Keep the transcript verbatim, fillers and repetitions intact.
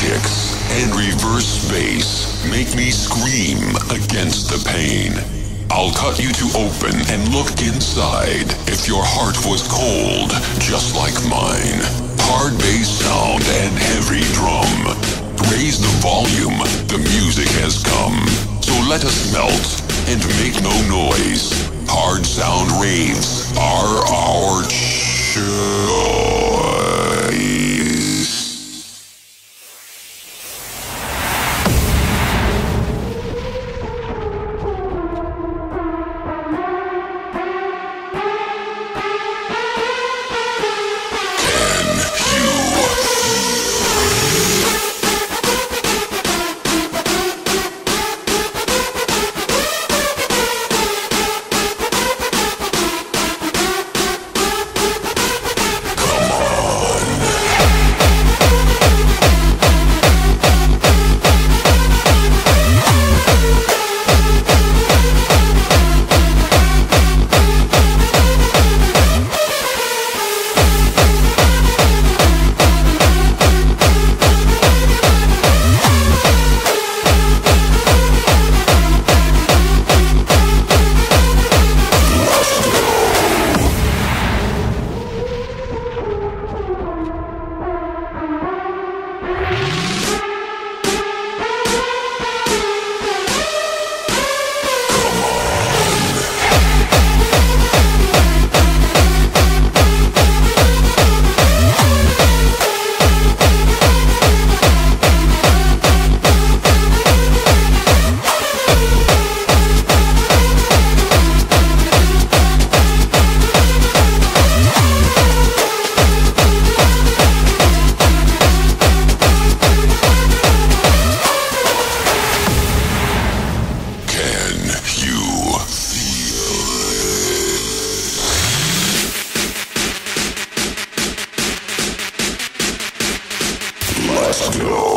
acoustics, and reverse space make me scream against the pain. I'll cut you to open and look inside if your heart was cold, just like mine. Hard bass sound and heavy drum. Raise the volume, the music has come. So let us melt and make no noise. Hard sound raves are our choice. Let's go.